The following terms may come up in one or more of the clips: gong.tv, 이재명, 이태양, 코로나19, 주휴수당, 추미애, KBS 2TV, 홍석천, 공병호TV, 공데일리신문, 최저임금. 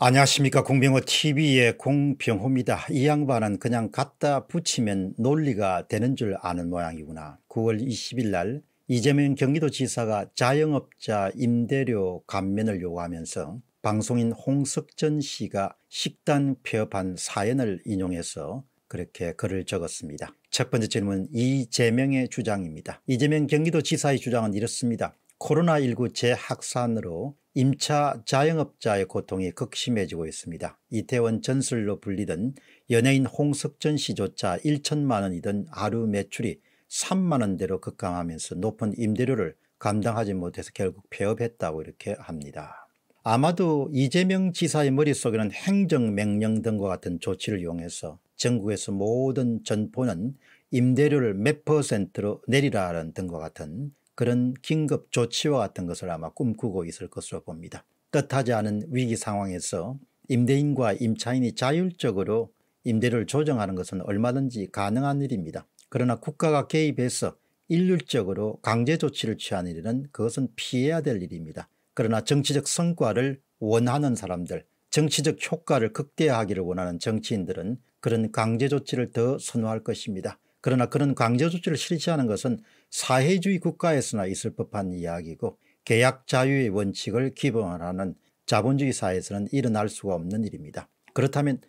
안녕하십니까. 공병호TV의 공병호입니다. 이 양반은 그냥 갖다 붙이면 논리가 되는 줄 아는 모양이구나. 9월 20일 날 이재명 경기도지사가 자영업자 임대료 감면을 요구하면서 방송인 홍석천 씨가 식단 폐업한 사연을 인용해서 그렇게 글을 적었습니다. 첫 번째 질문, 이재명의 주장입니다. 이재명 경기도지사의 주장은 이렇습니다. 코로나19 재확산으로 임차 자영업자의 고통이 극심해지고 있습니다. 이태원 전설로 불리던 연예인 홍석천 씨조차 1,000만 원이던 하루 매출이 3만 원대로 급감하면서 높은 임대료를 감당하지 못해서 결국 폐업했다고 이렇게 합니다. 아마도 이재명 지사의 머릿속에는 행정명령 등과 같은 조치를 이용해서 전국에서 모든 점포는 임대료를 몇 퍼센트로 내리라는 등과 같은 그런 긴급 조치와 같은 것을 아마 꿈꾸고 있을 것으로 봅니다. 뜻하지 않은 위기 상황에서 임대인과 임차인이 자율적으로 임대료를 조정하는 것은 얼마든지 가능한 일입니다. 그러나 국가가 개입해서 일률적으로 강제 조치를 취하는 일은 그것은 피해야 될 일입니다. 그러나 정치적 성과를 원하는 사람들, 정치적 효과를 극대화하기를 원하는 정치인들은 그런 강제 조치를 더 선호할 것입니다. 그러나 그런 강제 조치를 실시하는 것은 사회주의 국가에서나 있을 법한 이야기고 계약 자유의 원칙을 기본으로 하는 자본주의 사회에서는 일어날 수가 없는 일입니다. 그렇다면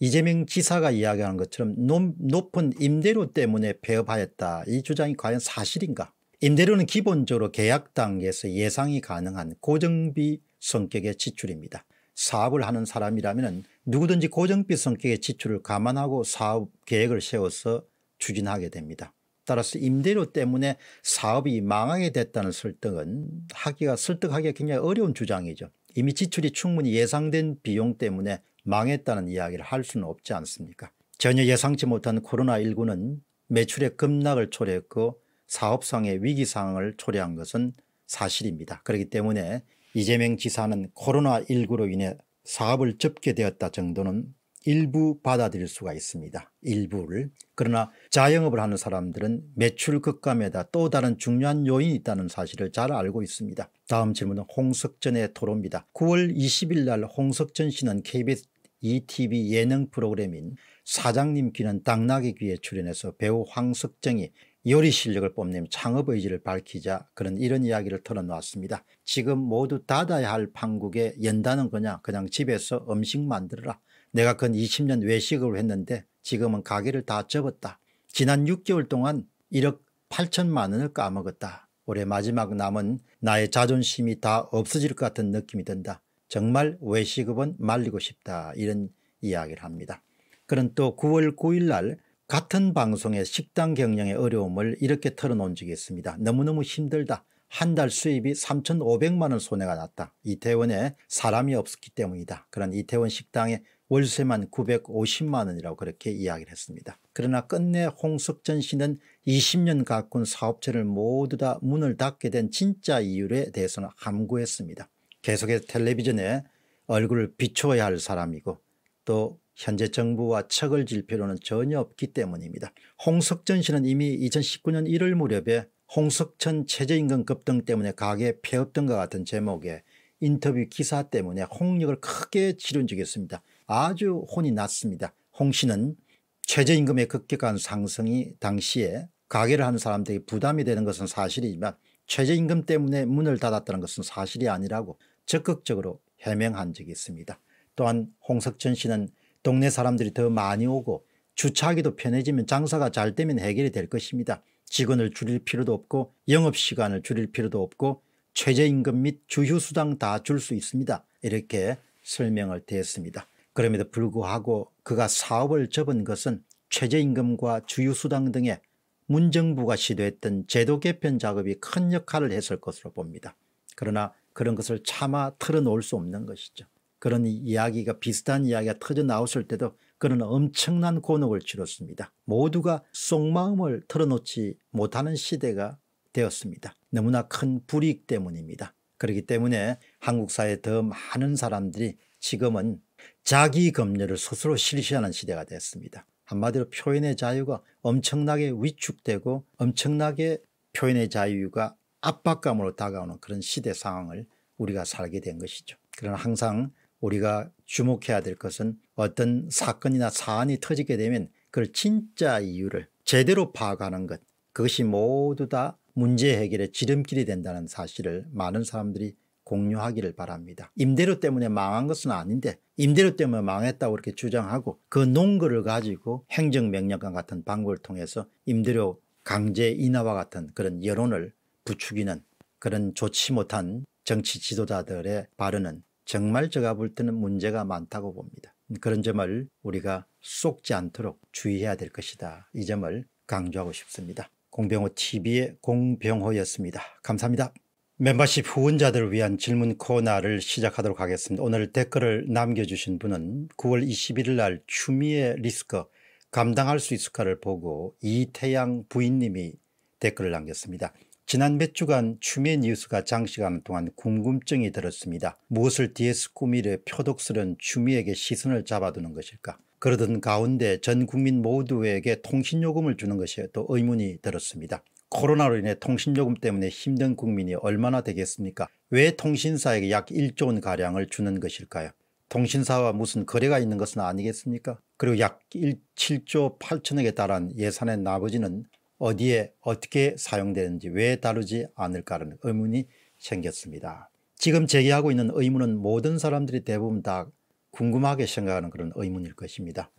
이재명 지사가 이야기하는 것처럼 높은 임대료 때문에 폐업하였다, 이 주장이 과연 사실인가? 임대료는 기본적으로 계약 단계에서 예상이 가능한 고정비 성격의 지출입니다. 사업을 하는 사람이라면 누구든지 고정비 성격의 지출을 감안하고 사업 계획을 세워서 추진하게 됩니다. 따라서 임대료 때문에 사업이 망하게 됐다는 설득은 설득하기가 굉장히 어려운 주장이죠. 이미 지출이 충분히 예상된 비용 때문에 망했다는 이야기를 할 수는 없지 않습니까? 전혀 예상치 못한 코로나19는 매출의 급락을 초래했고 사업상의 위기 상황을 초래한 것은 사실입니다. 그렇기 때문에 이재명 지사는 코로나19로 인해 사업을 접게 되었다 정도는 일부 받아들일 수가 있습니다. 일부를. 그러나 자영업을 하는 사람들은 매출 급감에다 또 다른 중요한 요인이 있다는 사실을 잘 알고 있습니다. 다음 질문은 홍석천의 토로입니다. 9월 20일 날 홍석천 씨는 KBS 2TV 예능 프로그램인 사장님 귀는 당나귀 귀에 출연해서 배우 황석정이 요리 실력을 뽐내며 창업 의지를 밝히자 이런 이야기를 털어놓았습니다. 지금 모두 닫아야 할 판국에 연다는 거냐, 그냥 집에서 음식 만들어라. 내가 근 20년 외식을 했는데 지금은 가게를 다 접었다. 지난 6개월 동안 1억 8천만 원을 까먹었다. 올해 마지막 남은 나의 자존심이 다 없어질 것 같은 느낌이 든다. 정말 외식업은 말리고 싶다. 이런 이야기를 합니다. 그는 또 9월 9일 날 같은 방송에 식당 경영의 어려움을 이렇게 털어놓은 적이 있습니다. 너무너무 힘들다. 한 달 수입이 3,500만 원 손해가 났다. 이태원에 사람이 없었기 때문이다. 그런 이태원 식당에 월세만 950만 원이라고 그렇게 이야기를 했습니다. 그러나 끝내 홍석천 씨는 20년 가꾼 사업체를 모두 다 문을 닫게 된 진짜 이유에 대해서는 함구했습니다. 계속해서 텔레비전에 얼굴을 비춰야 할 사람이고 또 현재 정부와 척을 질 필요는 전혀 없기 때문입니다. 홍석천 씨는 이미 2019년 1월 무렵에 홍석천 최저임금 급등 때문에 가게 폐업 등과 같은 제목의 인터뷰 기사 때문에 홍역을 크게 치른 적이 있습니다. 아주 혼이 났습니다. 홍 씨는 최저임금의 급격한 상승이 당시에 가게를 하는 사람들에게 부담이 되는 것은 사실이지만 최저임금 때문에 문을 닫았다는 것은 사실이 아니라고 적극적으로 해명한 적이 있습니다. 또한 홍석천 씨는 동네 사람들이 더 많이 오고 주차하기도 편해지면 장사가 잘 되면 해결이 될 것입니다. 직원을 줄일 필요도 없고 영업시간을 줄일 필요도 없고 최저임금 및 주휴수당 다 줄 수 있습니다. 이렇게 설명을 드렸습니다. 그럼에도 불구하고 그가 사업을 접은 것은 최저임금과 주휴수당 등의 문정부가 시도했던 제도 개편 작업이 큰 역할을 했을 것으로 봅니다. 그러나 그런 것을 차마 틀어놓을 수 없는 것이죠. 그런 이야기가 비슷한 이야기가 터져 나왔을 때도 그는 엄청난 곤혹을 치렀습니다. 모두가 속마음을 털어놓지 못하는 시대가 되었습니다. 너무나 큰 불이익 때문입니다. 그렇기 때문에 한국 사회에 더 많은 사람들이 지금은 자기 검열을 스스로 실시하는 시대가 됐습니다. 한마디로 표현의 자유가 엄청나게 위축되고 엄청나게 표현의 자유가 압박감으로 다가오는 그런 시대 상황을 우리가 살게 된 것이죠. 그러나 항상 우리가 주목해야 될 것은 어떤 사건이나 사안이 터지게 되면 그걸 진짜 이유를 제대로 파악하는 것, 그것이 모두 다 문제 해결의 지름길이 된다는 사실을 많은 사람들이 공유하기를 바랍니다. 임대료 때문에 망한 것은 아닌데 임대료 때문에 망했다고 이렇게 주장하고 그 논거를 가지고 행정명령과 같은 방법을 통해서 임대료 강제 인하와 같은 그런 여론을 부추기는 그런 좋지 못한 정치 지도자들의 발언은 정말 제가 볼 때는 문제가 많다고 봅니다. 그런 점을 우리가 속지 않도록 주의해야 될 것이다. 이 점을 강조하고 싶습니다. 공병호TV의 공병호였습니다. 감사합니다. 멤버십 후원자들을 위한 질문 코너를 시작하도록 하겠습니다. 오늘 댓글을 남겨주신 분은 9월 21일 날 추미애 리스크 감당할 수 있을까를 보고 이태양 부인님이 댓글을 남겼습니다. 지난 몇 주간 추미애 뉴스가 장시간 동안 궁금증이 들었습니다. 무엇을 DS 꾸미려 표독스런 추미애에게 시선을 잡아두는 것일까? 그러던 가운데 전 국민 모두에게 통신요금을 주는 것이 또 의문이 들었습니다. 코로나로 인해 통신요금 때문에 힘든 국민이 얼마나 되겠습니까? 왜 통신사에게 약 1조 원가량을 주는 것일까요? 통신사와 무슨 거래가 있는 것은 아니겠습니까? 그리고 약 7조 8천억에 달한 예산의 나머지는 어디에 어떻게 사용되는지 왜 다루지 않을까라는 의문이 생겼습니다. 지금 제기하고 있는 의문은 모든 사람들이 대부분 다 궁금하게 생각하는 그런 의문일 것입니다.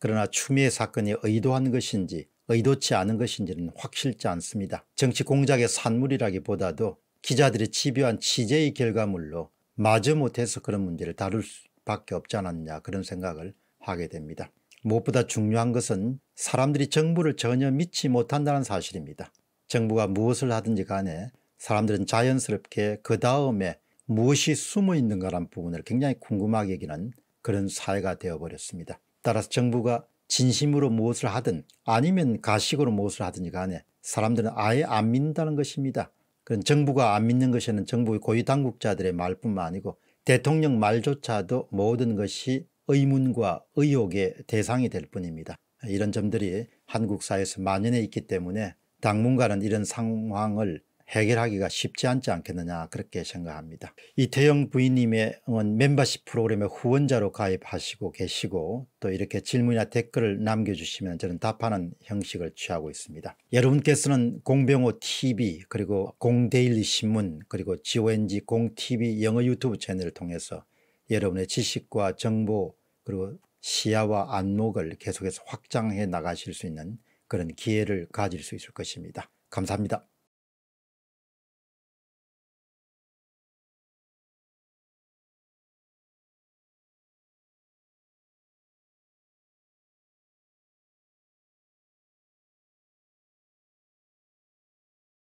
그러나 추미애 사건이 의도한 것인지 의도치 않은 것인지는 확실치 않습니다. 정치 공작의 산물이라기보다도 기자들이 집요한 취재의 결과물로 마저 못해서 그런 문제를 다룰 수밖에 없지 않았냐 그런 생각을 하게 됩니다. 무엇보다 중요한 것은 사람들이 정부를 전혀 믿지 못한다는 사실입니다. 정부가 무엇을 하든지 간에 사람들은 자연스럽게 그 다음에 무엇이 숨어 있는가라는 부분을 굉장히 궁금하게 여기는 그런 사회가 되어버렸습니다. 따라서 정부가 진심으로 무엇을 하든 아니면 가식으로 무엇을 하든지 간에 사람들은 아예 안 믿는다는 것입니다. 그런 정부가 안 믿는 것에는 정부의 고위 당국자들의 말뿐만 아니고 대통령 말조차도 모든 것이 의문과 의혹의 대상이 될 뿐입니다. 이런 점들이 한국 사회에서 만연해 있기 때문에 당분간은 이런 상황을 해결하기가 쉽지 않지 않겠느냐 그렇게 생각합니다. 이태영 부인님의 응원 멤버십 프로그램의 후원자로 가입하시고 계시고 또 이렇게 질문이나 댓글을 남겨주시면 저는 답하는 형식을 취하고 있습니다. 여러분께서는 공병호TV 그리고 공데일리신문 그리고 gong.tv 영어 유튜브 채널을 통해서 여러분의 지식과 정보 그리고 시야와 안목을 계속해서 확장해 나가실 수 있는 그런 기회를 가질 수 있을 것입니다. 감사합니다.